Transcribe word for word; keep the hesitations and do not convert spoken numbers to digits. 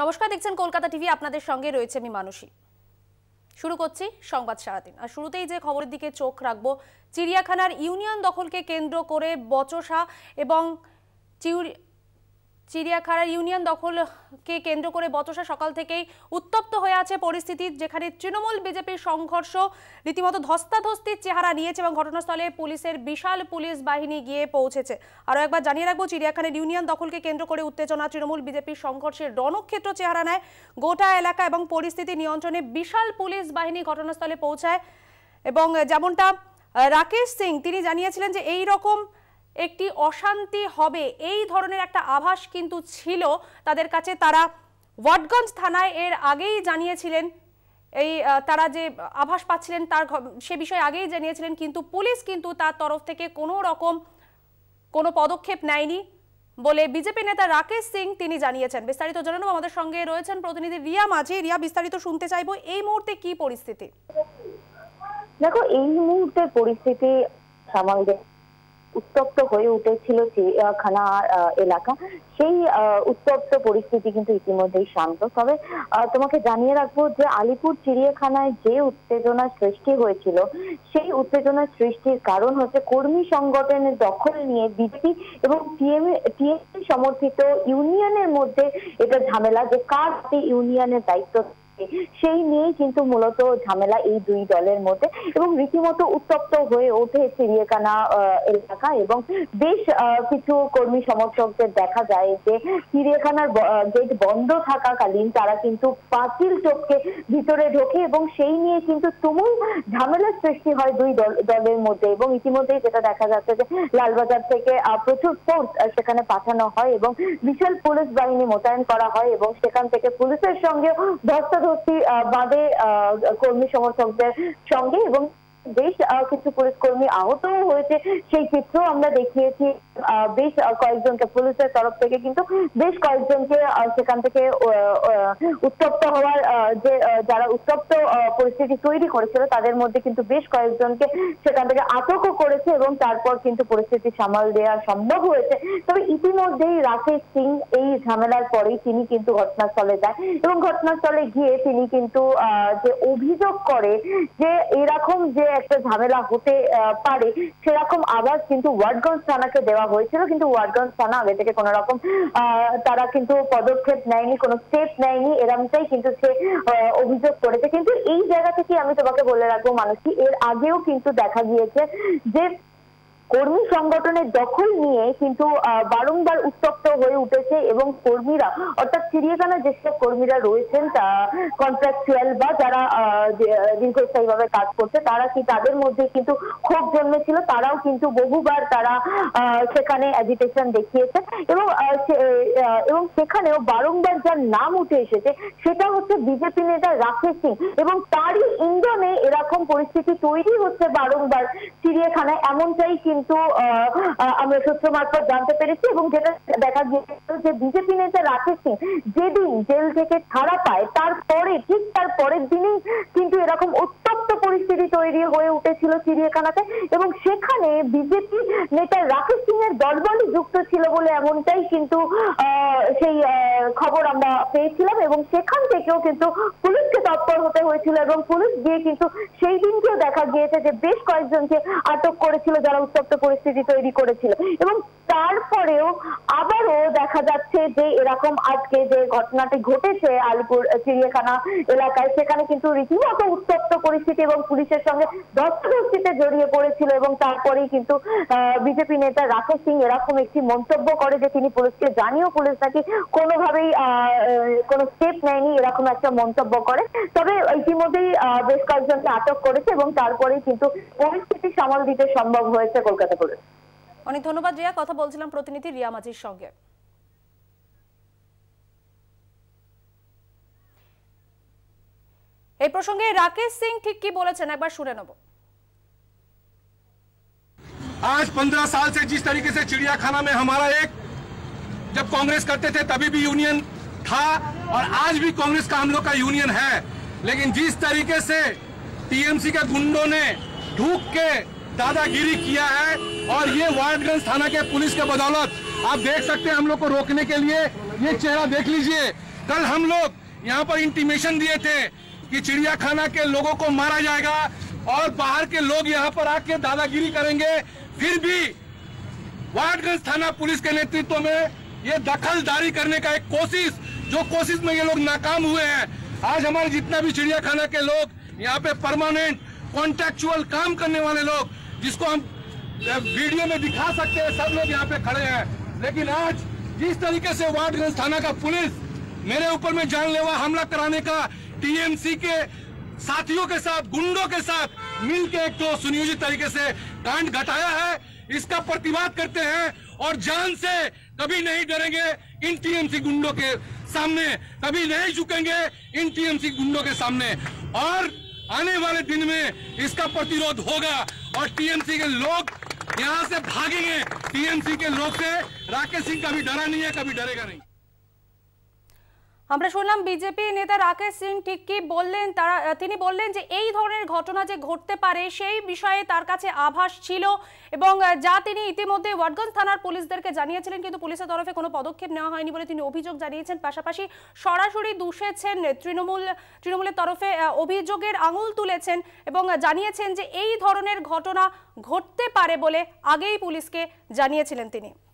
नमस्कार देखছেন কলকাতা টিভি আপনাদের সঙ্গে রয়েছে আমি মানসী শুরু করছি সংবাদ সারাদিন আর শুরুতেই যে খবরের দিকে চোখ রাখবো চিড়িয়াখানার ইউনিয়ন দখলকে কেন্দ্র করে বচসা এবং চিড়িয়াখানার ইউনিয়ন দখলকে কেন্দ্র করে বচসা সকাল থেকেই উত্তপ্ত হয়ে আছে পরিস্থিতি যেখানে তৃণমূল বিজেপির সংঘর্ষ রীতিমতো ধস্তাধস্তির চেহারা নিয়েছে এবং ঘটনাস্থলে পুলিশের বিশাল পুলিশ বাহিনী গিয়ে পৌঁছেছে। আরও একবার জানিয়ে রাখবো চিড়িয়াখানার ইউনিয়ন দখলকে কেন্দ্র করে উত্তেজনা তৃণমূল বিজেপির সংঘর্ষের রণক্ষেত্র চেহারা নেয় গোটা এলাকা এবং পরিস্থিতি নিয়ন্ত্রণে বিশাল পুলিশ বাহিনী ঘটনাস্থলে পৌঁছায় এবং যেমনটা রাকেশ সিং তিনি জানিয়েছিলেন যে এই রকম একটি অশান্তি হবে এই ধরনের একটা আভাস কিন্তু ছিল তাদের কাছে। তারা ওয়ার্ডগঞ্জ থানায় এর আগেই জানিয়েছিলেন এই তারা যে আভাস পাচ্ছিলেন তার সে বিষয়ে আগেই জানিয়েছিলেন কিন্তু পুলিশ কিন্তু তার তরফ থেকে কোনো রকম কোনো পদক্ষেপ নেয়নি বলে বিজেপি নেতা রাকেশ সিং তিনি জানিয়েছেন। বিস্তারিত জানানো আমাদের সঙ্গে রয়েছেন প্রতিনিধি রিয়া মাঝি। রিয়া, বিস্তারিত শুনতে চাইবো এই মুহূর্তে কি পরিস্থিতি। দেখো এই মুহূর্তে পরিস্থিতি সামাল উত্তপ্ত হয়ে উঠেছিল চিড়িয়াখানা এলাকা, সেই উত্তপ্ত পরিস্থিতি কিন্তু ইতিমধ্যেই শান্ত। তবে তোমাকে জানিয়ে রাখবো যে আলিপুর চিড়িয়াখানায় যে উত্তেজনার সৃষ্টি হয়েছিল সেই উত্তেজনার সৃষ্টির কারণ হচ্ছে কর্মী সংগঠনের দখল নিয়ে বিজেপি এবং টিএমসি সমর্থিত ইউনিয়নের মধ্যে এটা ঝামেলা যে কার ইউনিয়নের দায়িত্ব সেই নিয়ে কিন্তু মূলত ঝামেলা এই দুই দলের মধ্যে এবং রীতিমতো উত্তপ্ত হয়ে ওঠে চিড়িয়াখানা এলাকা এবং বেশ কিছু কর্মী সমর্থকদের দেখা যায় যে চিড়িয়াখানার গেট বন্ধ থাকাকালীন তারা কিন্তু পাঁচিল টপকে ভিতরে ঢোকে এবং সেই নিয়ে কিন্তু তুমুল ঝামেলার সৃষ্টি হয় দুই দলের মধ্যে এবং ইতিমধ্যে যেটা দেখা যাচ্ছে যে লালবাজার থেকে প্রচুর ফোর্স সেখানে পাঠানো হয় এবং বিশাল পুলিশ বাহিনী মোতায়েন করা হয় এবং সেখান থেকে পুলিশের সঙ্গে ধস্তা বাদে কর্মী সমর্থকদের সঙ্গে এবং বেশ কিছু পুলিশ কর্মী আহত হয়েছে সেই চিত্র আমরা দেখিয়েছি। বেশ কয়েকজনকে পুলিশের তরফ থেকে কিন্তু বেশ কয়েকজনকে সেখান থেকে উত্তপ্ত হওয়ার যে যারা উত্তপ্ত পরিস্থিতি তৈরি করেছিল তাদের মধ্যে কিন্তু বেশ কয়েকজনকে সেখান থেকে আটকও করেছে এবং তারপর কিন্তু পরিস্থিতি সামাল দেওয়া সম্ভব হয়েছে। তবে ইতিমধ্যেই রাকেশ সিং এই ঝামেলার পরেই তিনি কিন্তু ঘটনাস্থলে যায় এবং ঘটনাস্থলে গিয়ে তিনি কিন্তু যে অভিযোগ করে যে এরকম যে একটা ঝামেলা হতে পারে সেরকম আভাস কিন্তু ওয়ার্ডগঞ্জ থানাকে দেওয়া হয়েছিল কিন্তু ওয়ার্ডগঞ্জ থানা আগে থেকে কোনো রকম তারা কিন্তু পদক্ষেপ নেয়নি, কোনো স্টেপ নেয়নি, এরকমটাই কিন্তু সে অভিযোগ করেছে। কিন্তু এই জায়গা থেকে আমি তোমাকে বলে রাখবো মানুষটি এর আগেও কিন্তু দেখা গিয়েছে যে কর্মী সংগঠনের দখল নিয়ে কিন্তু বারংবার উত্তপ্ত হয়ে উঠেছে এবং কর্মীরা অর্থাৎ চিড়িয়াখানা যেসব কর্মীরা রয়েছেন তা কন্ট্রাকচুয়াল বা যারা দীর্ঘস্থায়ীভাবে কাজ করছে তারা কি তাদের মধ্যে কিন্তু ক্ষোভ জন্মেছিল, তারাও কিন্তু বহুবার তারা সেখানে অ্যাজিটেশন দেখিয়েছে এবং এবং সেখানেও বারংবার যার নাম উঠে এসেছে সেটা হচ্ছে বিজেপি নেতা রাকেশ সিং এবং তারই ইন্ধনে এরকম পরিস্থিতি তৈরি হচ্ছে বারংবার চিড়িয়াখানায়, এমনটাই কিন্তু আমরা সূত্র মারফত জানতে পেরেছি। এবং যেটা দেখা গিয়েছিল যে বিজেপি নেতা রাকেশ সিং যেদিন জেল থেকে ছাড়া পায় তারপরে ঠিক তার পরের দিনেই কিন্তু এরকম উত্তপ্ত পরিস্থিতি তৈরি হয়ে উঠেছিল চিড়িয়াখানাতে এবং সেখানে বিজেপি নেতা রাকেশ সিং এর দলবলই যুক্ত ছিল বলে এমনটাই কিন্তু সেই খবর আমরা পেয়েছিলাম এবং সেখান থেকেও কিন্তু পুলিশকে তৎপর হতে হয়েছিল এবং পুলিশ গিয়ে কিন্তু সেই দিনকেও দেখা গিয়েছে যে বেশ কয়েকজনকে আটক করেছিল যারা উত্তপ্ত পরিস্থিতি তৈরি করেছিল এবং তারপরেও আবারও দেখা যাচ্ছে যে এরকম আজকে যে ঘটনাটি ঘটেছে আলিপুর চিড়িয়াখানা এলাকায় সেখানে কিন্তু রীতিমতো উত্তপ্ত পরিস্থিতি এবং পুলিশের সঙ্গে ধস্তাধস্তিতে জড়িয়ে পড়েছিল এবং তারপরেই কিন্তু বিজেপি নেতা রাকেশ সিং এরকম একটি মন্তব্য করে যে তিনি পুলিশকে জানিয়েও পুলিশ নাকি কোনোভাবেই কোনো স্টেপ নেয়নি, এরকম একটা মন্তব্য করে। তবে ইতিমধ্যেই বেশ কয়েকজনকে আটক করেছে এবং তারপরেই কিন্তু পরিস্থিতি সামাল দিতে সম্ভব হয়েছে কলকাতা পুলিশ। অনেক ধন্যবাদ রিয়া, কথা বলছিলাম প্রতিনিধি রিয়া মাঝির সঙ্গে। এই প্রসঙ্গে রাকেশ সিং ঠিক কি বলেছেন একবার শুনে নেব। आज पंद्रह साल से जिस तरीके से चिड़ियाखाना में हमारा एक जब कांग्रेस करते थे तभी भी यूनियन था और आज भी कांग्रेस का हम लोग का यूनियन है, लेकिन जिस तरीके से टीएमसी के गुंडों ने ढूक के दादागिरी किया है और ये वार्डगंज थाना के पुलिस के बदौलत आप देख सकते हैं हम लोग को रोकने के लिए ये चेहरा देख लीजिए कल हम लोग यहाँ पर इंटीमेशन दिए थे कि चिड़ियाखाना के लोगों को मारा जाएगा और बाहर के लोग यहाँ पर आके दादागिरी करेंगे, फिर भी वार्डगंज थाना पुलिस के नेतृत्व में ये दखलदारी करने का एक कोशिश, जो कोशिश में ये लोग नाकाम हुए हैं। आज हमारे जितना भी चिड़ियाखाना के लोग यहाँ पे परमानेंट कॉन्ट्रेक्चुअल काम करने वाले लोग, जिसको हम वीडियो में दिखा सकते हैं, सब लोग यहाँ पे खड़े हैं। लेकिन आज जिस तरीके से वार्डगंज थाना का पुलिस मेरे ऊपर में जानलेवा हमला कराने का टीएमसी के साथियों के साथ, गुंडों के साथ मिलकर एक तो सुनियोजित तरीके से कांड घटाया है, इसका प्रतिवाद करते हैं और जान से कभी नहीं डरेंगे इन टीएमसी गुंडों के सामने, कभी नहीं झुकेंगे इन टीएमसी गुंडों के सामने। और आने वाले दिन में इसका प्रतिरोध होगा और टीएमसी के लोग यहाँ से भागेंगे। टीएमसी के लोग से राकेश सिंह कभी डरा नहीं है, कभी डरेगा नहीं। আমরা শুনলাম বিজেপি নেতা রাকেশ সিং ঠিক কি বললেন, তারা তিনি বললেন যে এই ধরনের ঘটনা যে ঘটতে পারে সেই বিষয়ে তার কাছে আভাস ছিল এবং যা তিনি ইতিমধ্যে ওয়ার্ডগঞ্জ থানার পুলিশদেরকে জানিয়েছিলেন, কিন্তু পুলিশের তরফে কোনো পদক্ষেপ নেওয়া হয়নি বলে তিনি অভিযোগ জানিয়েছেন। পাশাপাশি সরাসরি দুষেছেন তৃণমূল তৃণমূলের তরফে অভিযোগের আঙুল তুলেছেন এবং জানিয়েছেন যে এই ধরনের ঘটনা ঘটতে পারে বলে আগেই পুলিশকে জানিয়েছিলেন তিনি।